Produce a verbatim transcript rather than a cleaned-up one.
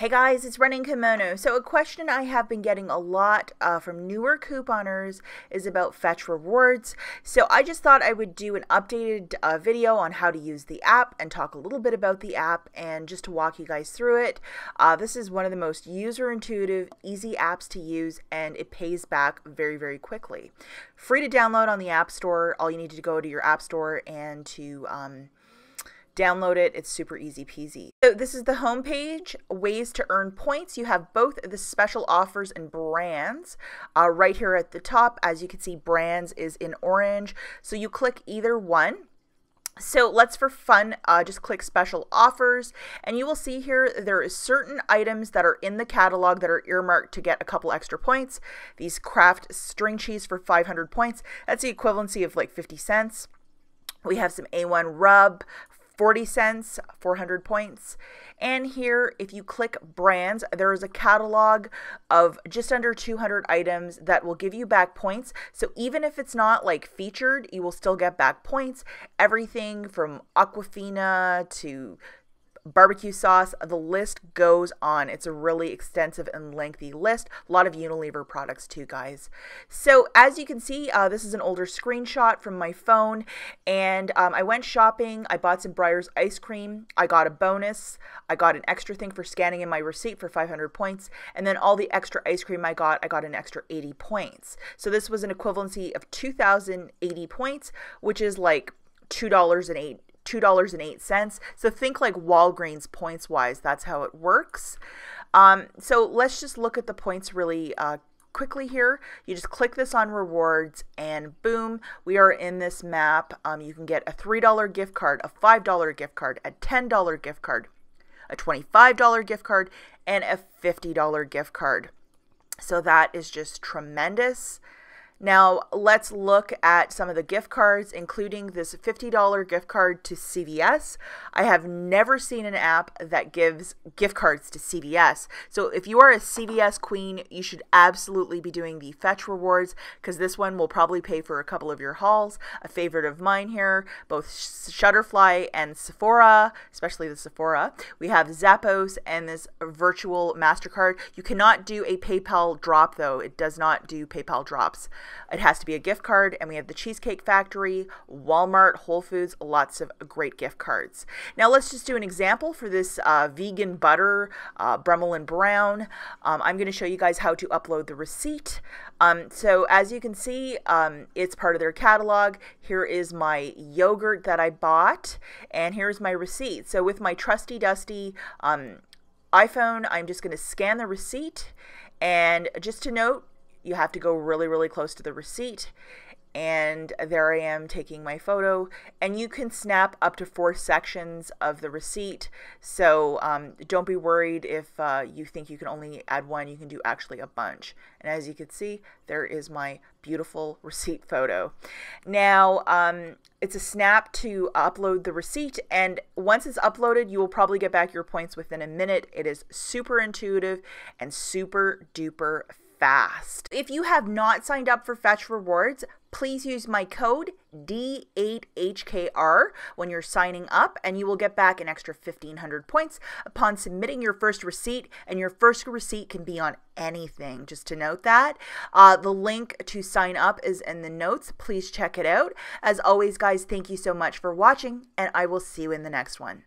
Hey guys, it's Running Kimono. So a question I have been getting a lot uh, from newer couponers is about Fetch Rewards. So I just thought I would do an updated uh, video on how to use the app and talk a little bit about the app and just to walk you guys through it. Uh, this is one of the most user-intuitive, easy apps to use, and it pays back very, very quickly. Free to download on the App Store. All you need to go to your App Store and to um, download it. It's super easy peasy. So this is the homepage, ways to earn points. You have both the special offers and brands uh, right here at the top. As you can see, brands is in orange. So you click either one. So let's, for fun, uh, just click special offers, and you will see here there is certain items that are in the catalog that are earmarked to get a couple extra points. These Kraft string cheese for five hundred points. That's the equivalency of like fifty cents. We have some A one rub, forty cents, four hundred points. And here, if you click brands, there is a catalog of just under two hundred items that will give you back points. So even if it's not like featured, you will still get back points. Everything from Aquafina to barbecue sauce, the list goes on. It's a really extensive and lengthy list. A lot of Unilever products too, guys. So as you can see, uh, this is an older screenshot from my phone, and um, I went shopping. I bought some Breyers ice cream. I got a bonus. I got an extra thing for scanning in my receipt for five hundred points, and then all the extra ice cream I got, I got an extra eighty points. So this was an equivalency of two thousand eighty points, which is like two dollars and eight cents. two dollars and eight cents. So think like Walgreens points wise, that's how it works. Um, so let's just look at the points really uh, quickly here. You just click this on rewards and boom, we are in this map. Um, you can get a three dollar gift card, a five dollar gift card, a ten dollar gift card, a twenty-five dollar gift card, and a fifty dollar gift card. So that is just tremendous. Now let's look at some of the gift cards, including this fifty dollar gift card to C V S. I have never seen an app that gives gift cards to C V S. So if you are a C V S queen, you should absolutely be doing the Fetch Rewards, because this one will probably pay for a couple of your hauls. A favorite of mine here, both Shutterfly and Sephora, especially the Sephora. We have Zappos and this virtual MasterCard. You cannot do a PayPal drop though. It does not do PayPal drops. It has to be a gift card, and we have the Cheesecake Factory, Walmart, Whole Foods, lots of great gift cards. Now let's just do an example for this uh, vegan butter, uh, Bremel and Brown. Um, I'm going to show you guys how to upload the receipt. Um, so as you can see, um, it's part of their catalog. Here is my yogurt that I bought, and here's my receipt. So with my trusty dusty um, iPhone, I'm just going to scan the receipt, and just to note, you have to go really, really close to the receipt. And there I am taking my photo, and you can snap up to four sections of the receipt. So um, don't be worried if uh, you think you can only add one, you can do actually a bunch. And as you can see, there is my beautiful receipt photo. Now um, it's a snap to upload the receipt, and once it's uploaded, you will probably get back your points within a minute. It is super intuitive and super duper fast. fast. If you have not signed up for Fetch Rewards, please use my code D eight H K R when you're signing up, and you will get back an extra fifteen hundred points upon submitting your first receipt, and your first receipt can be on anything, just to note that. Uh, the link to sign up is in the notes. Please check it out. As always, guys, thank you so much for watching, and I will see you in the next one.